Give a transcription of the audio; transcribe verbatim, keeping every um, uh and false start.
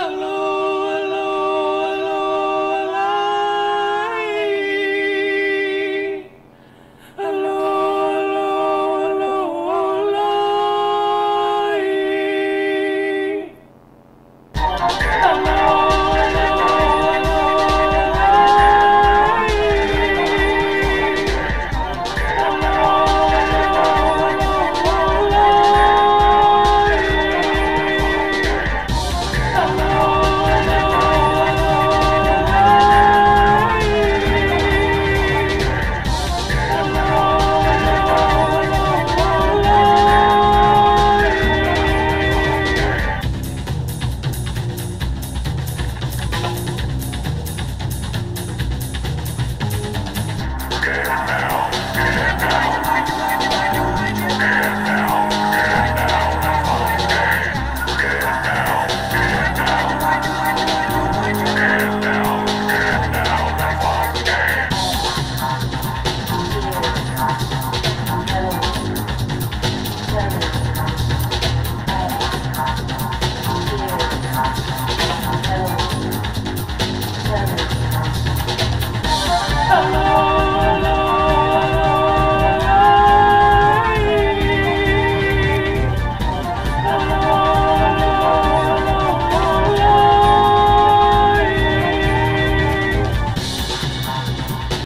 Hello.